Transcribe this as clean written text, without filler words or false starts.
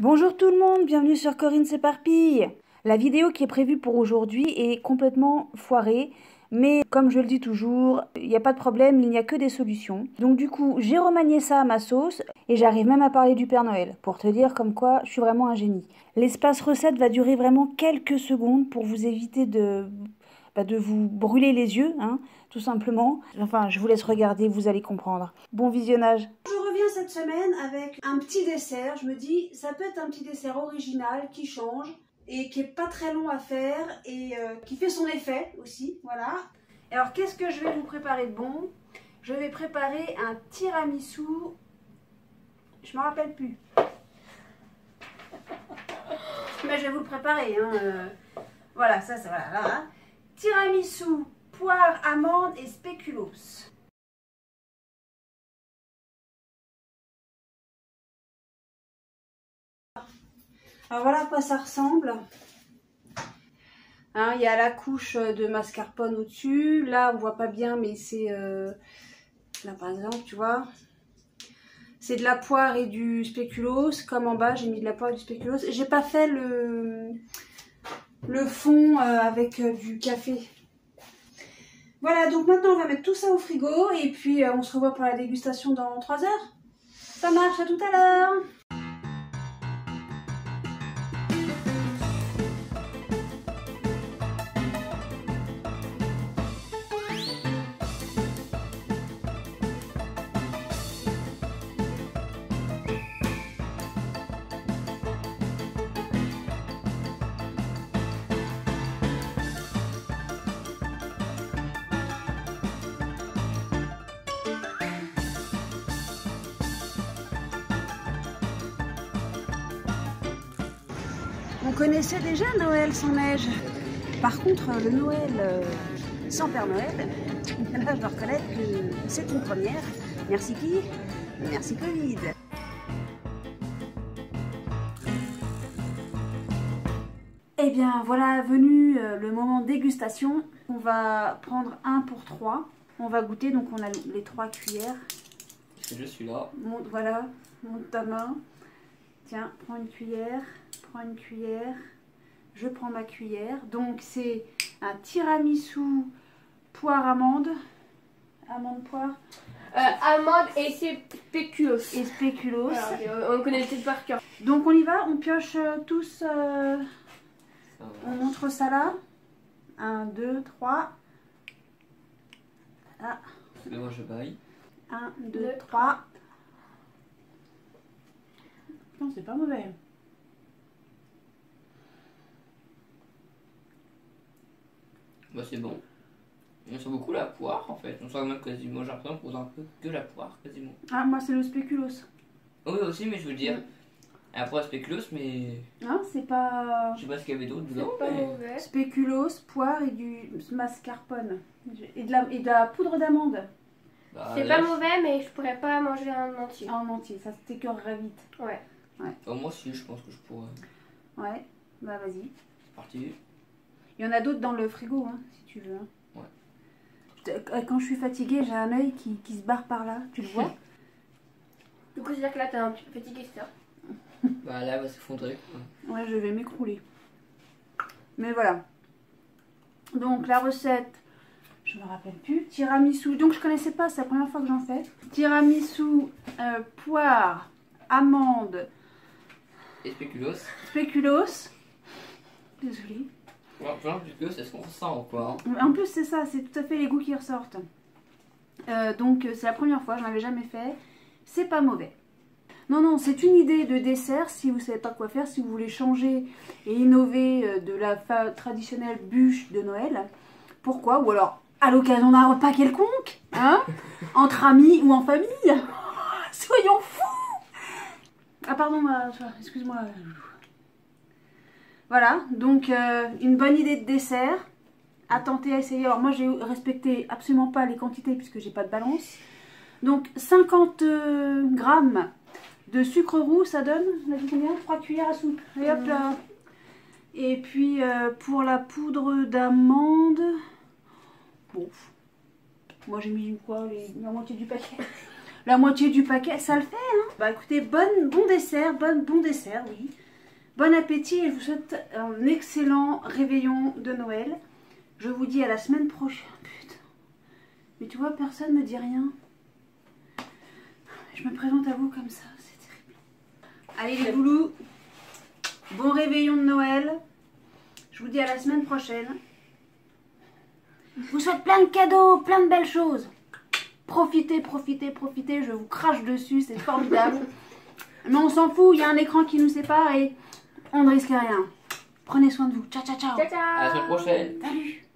Bonjour tout le monde, bienvenue sur Coryne s'éparpille. La vidéo qui est prévue pour aujourd'hui est complètement foirée, mais comme je le dis toujours, il n'y a pas de problème, il n'y a que des solutions. Donc du coup, j'ai remanié ça à ma sauce et j'arrive même à parler du Père Noël, pour te dire comme quoi je suis vraiment un génie. L'espace recette va durer vraiment quelques secondes pour vous éviter de vous brûler les yeux, hein, tout simplement. Enfin, je vous laisse regarder, vous allez comprendre. Bon visionnage. Cette semaine avec un petit dessert, je me dis ça peut être un petit dessert original qui change et qui est pas très long à faire et qui fait son effet aussi, voilà. Alors qu'est-ce que je vais vous préparer de bon? Je vais préparer un tiramisu, je m'en rappelle plus, mais je vais vous le préparer, hein. Voilà, ça voilà, là, hein. Tiramisu, poire, amande et spéculoos. Alors voilà à quoi ça ressemble. Hein, il y a la couche de mascarpone au-dessus. Là, on voit pas bien, mais c'est... là, par exemple, tu vois. C'est de la poire et du spéculoos. Comme en bas, j'ai mis de la poire et du spéculoos. J'ai pas fait le fond avec du café. Voilà, donc maintenant, on va mettre tout ça au frigo. Et puis, on se revoit pour la dégustation dans 3 heures. Ça marche, à tout à l'heure. On connaissait déjà Noël sans neige. Par contre, le Noël sans Père Noël, là je dois reconnaître que c'est une première. Merci qui? Merci Covid. Eh bien voilà, venu le moment dégustation. On va prendre 1 pour 3. On va goûter, donc on a les 3 cuillères. Je suis là. Monte, voilà, monte ta main. Tiens, prends une cuillère. Prends une cuillère, je prends ma cuillère. Donc c'est un tiramisu poire amande, amande et spéculoos. Et spéculoos. Alors, on connaît tout par cœur. Donc on y va, on pioche tous. On montre ça là. 1, 2, 3. Ah. Moi je baille. 1, 2, 3. Non, c'est pas mauvais. Bah c'est bon, on sent beaucoup la poire en fait, on sent même quasiment, j'ai l'impression qu'on sent un peu que la poire quasiment. Ah moi c'est le spéculoos. Oui aussi, mais je veux dire, à la poire spéculoos, mais... Non c'est pas... Je sais pas ce qu'il y avait d'autre dedans, mais... Spéculoos, poire et du mascarpone, et de la poudre d'amande. Bah, c'est pas mauvais, mais je pourrais pas manger en entier. En entier, ça t'écœurerait vite. Ouais. Enfin, moi si, je pense que je pourrais. Ouais, bah vas-y. C'est parti. Il y en a d'autres dans le frigo, hein, si tu veux. Ouais. Quand je suis fatiguée, j'ai un œil qui se barre par là, tu le vois. Du coup, c'est-à-dire que là, t'es un petit peu fatiguée, c'est ça? Bah là, va s'effondrer. Ouais, je vais m'écrouler. Mais voilà. Donc, la recette, je me rappelle plus. Tiramisu, donc je connaissais pas, c'est la première fois que j'en fais. Tiramisu, poire, amande... Et spéculoos. Spéculoos. Désolée. C'est ce qu'on ressent quoi. En plus c'est ça, c'est tout à fait les goûts qui ressortent. Donc c'est la première fois, je n'en avais jamais fait. C'est pas mauvais. Non, c'est une idée de dessert si vous ne savez pas quoi faire, si vous voulez changer et innover de la traditionnelle bûche de Noël. Pourquoi? Ou alors à l'occasion d'un repas quelconque, hein, entre amis ou en famille. Soyons fous. Ah pardon, excuse-moi. Voilà, donc une bonne idée de dessert, à tenter, à essayer. Alors moi j'ai respecté absolument pas les quantités puisque j'ai pas de balance. Donc 50 grammes de sucre roux, ça donne, on a dit combien? 3 cuillères à soupe. Et hop là. Et puis pour la poudre d'amande, bon, moi j'ai mis quoi? La moitié du paquet. la moitié du paquet, ça le fait, hein. Bah écoutez, bon dessert, oui. Bon appétit et je vous souhaite un excellent réveillon de Noël. Je vous dis à la semaine prochaine. Putain. Mais tu vois, personne ne me dit rien. Je me présente à vous comme ça, c'est terrible. Allez les loulous, bon réveillon de Noël. Je vous dis à la semaine prochaine. Je vous souhaite plein de cadeaux, plein de belles choses. Profitez, profitez, profitez. Je vous crache dessus, c'est formidable. Mais on s'en fout, il y a un écran qui nous sépare et on ne risque rien. Prenez soin de vous. Ciao, ciao, ciao. Ciao, ciao. À la semaine prochaine. Salut.